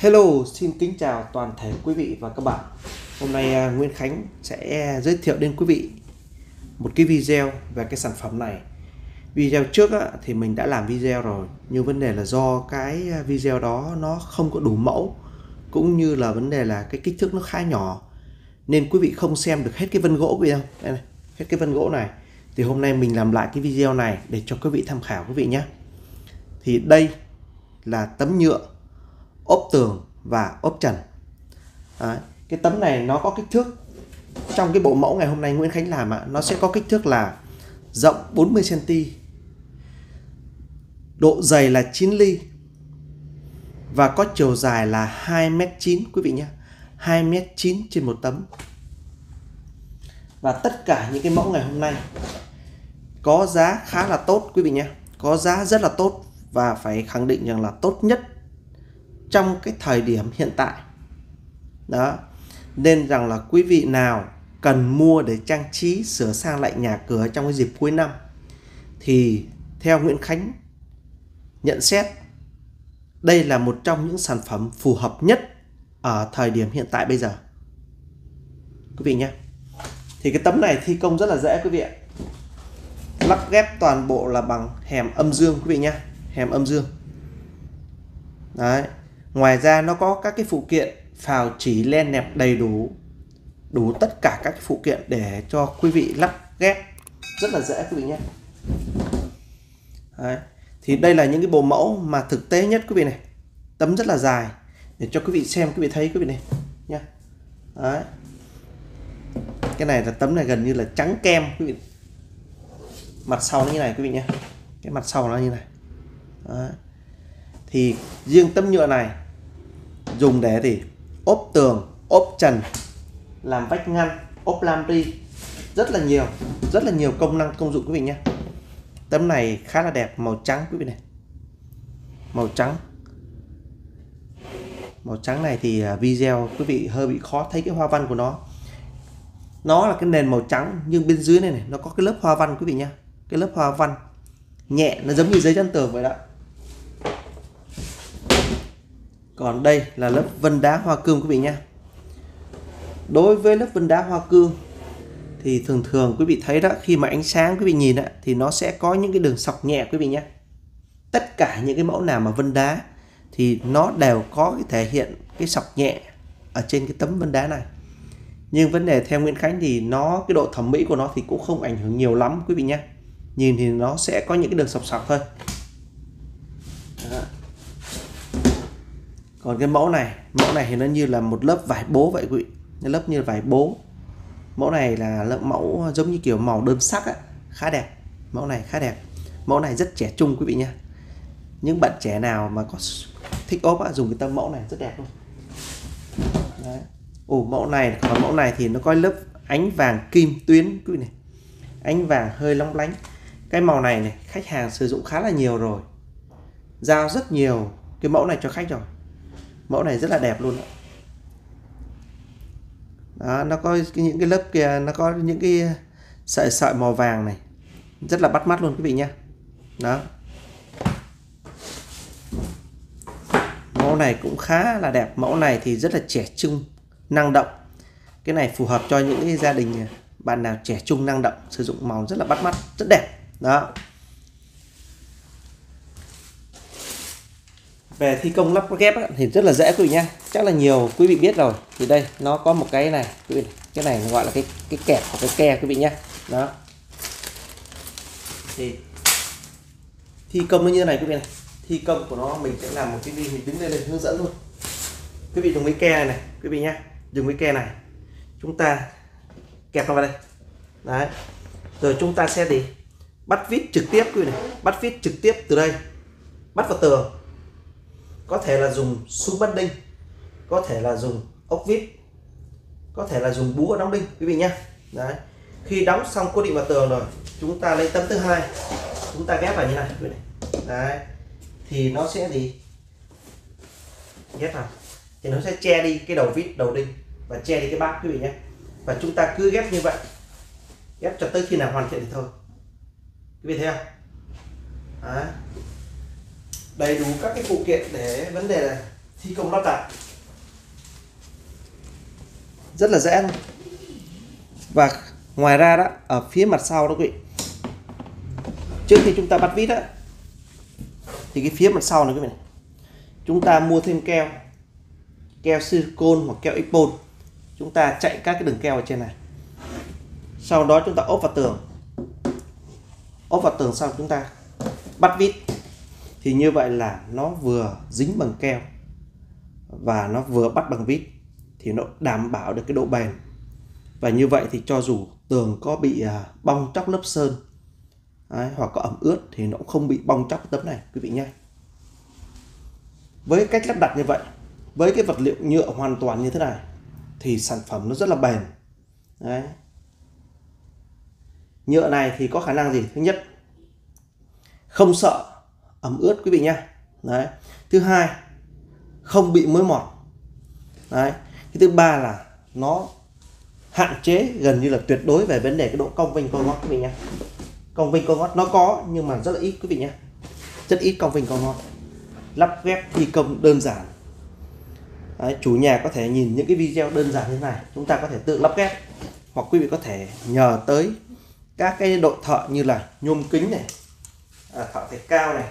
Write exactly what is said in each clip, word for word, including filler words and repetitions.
Hello, xin kính chào toàn thể quý vị và các bạn. Hôm nay Nguyễn Khánh sẽ giới thiệu đến quý vị một cái video về cái sản phẩm này. Video trước thì mình đã làm video rồi, nhưng vấn đề là do cái video đó nó không có đủ mẫu, cũng như là vấn đề là cái kích thước nó khá nhỏ, nên quý vị không xem được hết cái vân gỗ quý vị không? Đây này, hết cái vân gỗ này. Thì hôm nay mình làm lại cái video này để cho quý vị tham khảo quý vị nhé. Thì đây là tấm nhựa ốp tường và ốp trần. À, cái tấm này nó có kích thước, trong cái bộ mẫu ngày hôm nay Nguyễn Khánh làm ạ, nó sẽ có kích thước là rộng bốn mươi xăng-ti-mét, độ dày là chín ly và có chiều dài là hai mét chín quý vị nhé, hai mét chín trên một tấm. Và tất cả những cái mẫu ngày hôm nay có giá khá là tốt quý vị nhé, có giá rất là tốt và phải khẳng định rằng là tốt nhất trong cái thời điểm hiện tại đó, nên rằng là quý vị nào cần mua để trang trí sửa sang lại nhà cửa trong cái dịp cuối năm thì theo Nguyễn Khánh nhận xét đây là một trong những sản phẩm phù hợp nhất ở thời điểm hiện tại bây giờ quý vị nhé. Thì cái tấm này thi công rất là dễ quý vị ạ, lắp ghép toàn bộ là bằng hèm âm dương quý vị nhé, hèm âm dương đấy. Ngoài ra nó có các cái phụ kiện phào chỉ len nẹp đầy đủ, đủ tất cả các cái phụ kiện để cho quý vị lắp ghép rất là dễ quý vị nhé. Đấy. Thì đây là những cái bộ mẫu mà thực tế nhất quý vị này. Tấm rất là dài để cho quý vị xem, quý vị thấy quý vị này nhá. Đấy. Cái này là tấm này gần như là trắng kem quý vị. Mặt sau nó như này quý vị nhé. Cái mặt sau nó như này. Đấy. Thì riêng tấm nhựa này dùng để thì ốp tường, ốp trần, làm vách ngăn, ốp lampri, rất là nhiều, rất là nhiều công năng công dụng quý vị nhé. Tấm này khá là đẹp, màu trắng quý vị này, màu trắng, màu trắng này thì video quý vị hơi bị khó thấy cái hoa văn của nó. Nó là cái nền màu trắng nhưng bên dưới này này nó có cái lớp hoa văn quý vị nhé, cái lớp hoa văn nhẹ, nó giống như giấy dán tường vậy đó. Còn đây là lớp vân đá hoa cương quý vị nhé. Đối với lớp vân đá hoa cương thì thường thường quý vị thấy đó, khi mà ánh sáng quý vị nhìn đó, thì nó sẽ có những cái đường sọc nhẹ quý vị nhé. Tất cả những cái mẫu nào mà vân đá thì nó đều có cái thể hiện cái sọc nhẹ ở trên cái tấm vân đá này. Nhưng vấn đề theo Nguyễn Khánh thì nó cái độ thẩm mỹ của nó thì cũng không ảnh hưởng nhiều lắm quý vị nhé. Nhìn thì nó sẽ có những cái đường sọc sọc thôi. Đó. Còn cái mẫu này, mẫu này thì nó như là một lớp vải bố vậy quý vị, nó lớp như vải bố. Mẫu này là lớp mẫu giống như kiểu màu đơn sắc á, khá đẹp. Mẫu này khá đẹp. Mẫu này rất trẻ trung quý vị nhá. Những bạn trẻ nào mà có thích ốp á, dùng cái tấm mẫu này rất đẹp luôn. Đấy. Ồ, mẫu này, còn mẫu này thì nó có lớp ánh vàng kim tuyến quý vị này. Ánh vàng hơi lóng lánh. Cái màu này này khách hàng sử dụng khá là nhiều rồi. Giao rất nhiều cái mẫu này cho khách rồi. Mẫu này rất là đẹp luôn đó. Đó, nó có những cái lớp kia, nó có những cái sợi sợi màu vàng này, rất là bắt mắt luôn quý vị nhé. Đó, mẫu này cũng khá là đẹp. Mẫu này thì rất là trẻ trung, năng động. Cái này phù hợp cho những cái gia đình bạn nào trẻ trung năng động, sử dụng màu rất là bắt mắt, rất đẹp. Đó. Về thi công lắp ghép á, thì rất là dễ quý vị nhá. Chắc là nhiều quý vị biết rồi. Thì đây nó có một cái này, quý vị này. Cái này gọi là cái cái kẹp của cái ke quý vị nhá. Đó. Thì thi công nó như thế này quý vị này. Thi công của nó mình sẽ làm một cái video mình đứng lên để hướng dẫn luôn. Quý vị dùng cái ke này này, quý vị nhá. Dùng cái ke này. Chúng ta kẹp nó vào đây. Đấy. Rồi chúng ta sẽ gì? Bắt vít trực tiếp quý vị này, bắt vít trực tiếp từ đây. Bắt vào tường. Có thể là dùng súng bắn đinh, có thể là dùng ốc vít, có thể là dùng búa đóng đinh quý vị nhé. Đấy. Khi đóng xong cố định vào tường rồi, chúng ta lấy tấm thứ hai, chúng ta ghép vào như này quý vị này. Đấy. Thì nó sẽ gì? Ghép vào. Thì nó sẽ che đi cái đầu vít, đầu đinh và che đi cái bát quý vị nhé. Và chúng ta cứ ghép như vậy, ghép cho tới khi nào hoàn thiện thì thôi. Quý vị thấy không? Đấy. Đầy đủ các cái phụ kiện để vấn đề là thi công lắp đặt. Rất là dễ thôi. Và ngoài ra đó, ở phía mặt sau đó quý vị, trước khi chúng ta bắt vít á, thì cái phía mặt sau này quý vị này, chúng ta mua thêm keo, keo silicone hoặc keo epon, chúng ta chạy các cái đường keo ở trên này, sau đó chúng ta ốp vào tường, ốp vào tường xong chúng ta bắt vít, thì như vậy là nó vừa dính bằng keo và nó vừa bắt bằng vít, thì nó đảm bảo được cái độ bền. Và như vậy thì cho dù tường có bị bong tróc lớp sơn đấy, hoặc có ẩm ướt thì nó cũng không bị bong tróc tấm này quý vị nhé. Với cách lắp đặt như vậy, với cái vật liệu nhựa hoàn toàn như thế này thì sản phẩm nó rất là bền đấy. Nhựa này thì có khả năng gì? Thứ nhất, không sợ ẩm ướt quý vị nhé. Đấy. Thứ hai, không bị mối mọt. Đấy. Cái thứ ba là nó hạn chế gần như là tuyệt đối về vấn đề cái độ cong vênh co ngót quý vị nhé. Cong vênh co ngót nó có nhưng mà rất là ít quý vị nhé. Rất ít cong vênh co ngót. Lắp ghép thi công đơn giản. Đấy, chủ nhà có thể nhìn những cái video đơn giản như thế này, chúng ta có thể tự lắp ghép, hoặc quý vị có thể nhờ tới các cái đội thợ như là nhôm kính này, à, thợ thạch cao này,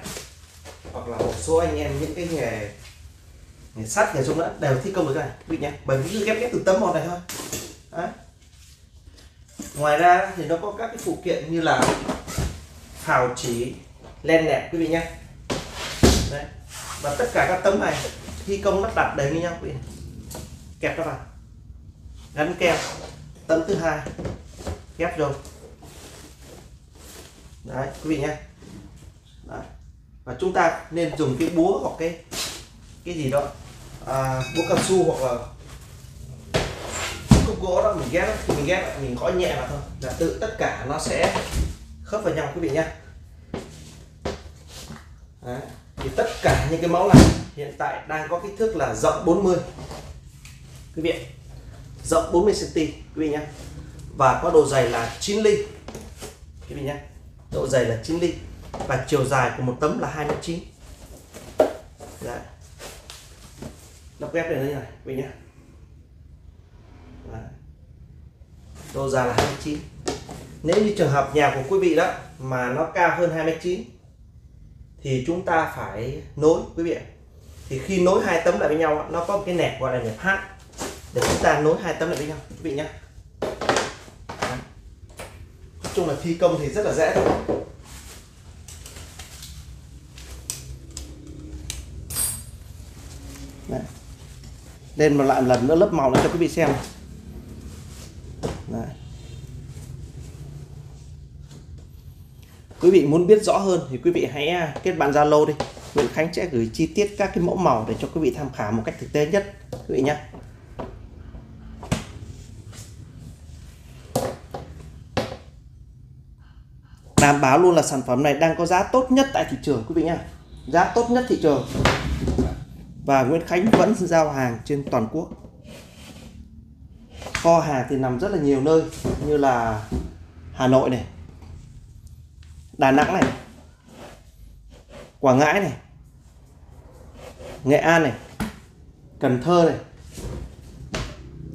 hoặc là một số anh em những cái nghề nghề sắt, nghề dùng nữa đều thi công được cái này quý vị nhé. Bởi vì cứ ghép ghép từ tấm một này thôi. Đấy. Ngoài ra thì nó có các cái phụ kiện như là phào chỉ, len nẹp quý vị nhé. Đấy. Và tất cả các tấm này thi công lắp đặt đều như nhau quý vị, kẹp nó vào, gắn keo, tấm thứ hai ghép rồi. Đấy quý vị nhé. Đấy. Và chúng ta nên dùng cái búa hoặc cái cái gì đó, à, búa cao su hoặc là cục gỗ đó, mình ghép thì mình ghép mình gõ nhẹ vào thôi là tự tất cả nó sẽ khớp vào nhau quý vị nhé. Đấy. Thì tất cả những cái mẫu này hiện tại đang có kích thước là rộng bốn mươi quý vị, rộng bốn mươi xăng-ti-mét quý vị nhé, và có độ dày là chín ly quý vị nhé, độ dày là chín ly, và chiều dài của một tấm là hai mét chín. Đấy. Lắp ghép này như này quý vị nhé. Đấy. Độ dài là hai mét chín. Nếu như trường hợp nhà của quý vị đó mà nó cao hơn hai mét chín thì chúng ta phải nối quý vị ạ. Thì khi nối hai tấm lại với nhau nó có một cái nẹp gọi là nẹp H để chúng ta nối hai tấm lại với nhau quý vị nhé. Nói chung là thi công thì rất là dễ thôi. Đấy. Lên mà lại một lần nữa lớp màu nữa cho quý vị xem. Đấy. Quý vị muốn biết rõ hơn thì quý vị hãy kết bạn Zalo đi. Nguyễn Khánh sẽ gửi chi tiết các cái mẫu màu để cho quý vị tham khảo một cách thực tế nhất quý vị nhé. Đảm bảo luôn là sản phẩm này đang có giá tốt nhất tại thị trường quý vị nhé. Giá tốt nhất thị trường. Và Nguyễn Khánh vẫn giao hàng trên toàn quốc. Kho hàng thì nằm rất là nhiều nơi như là Hà Nội này, Đà Nẵng này, Quảng Ngãi này, Nghệ An này, Cần Thơ này,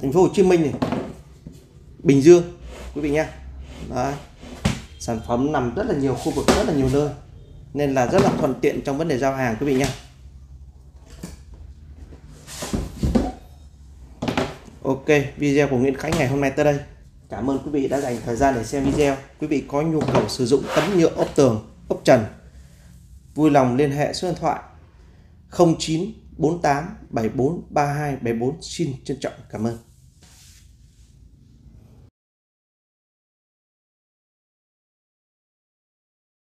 Thành phố Hồ Chí Minh này, Bình Dương quý vị nhé. Đấy. Sản phẩm nằm rất là nhiều khu vực, rất là nhiều nơi nên là rất là thuận tiện trong vấn đề giao hàng quý vị nhé. Ok, video của Nguyễn Khánh ngày hôm nay tới đây. Cảm ơn quý vị đã dành thời gian để xem video. Quý vị có nhu cầu sử dụng tấm nhựa ốp tường, ốp trần, vui lòng liên hệ số điện thoại không chín bốn tám bảy bốn ba hai bảy bốn. Xin trân trọng cảm ơn.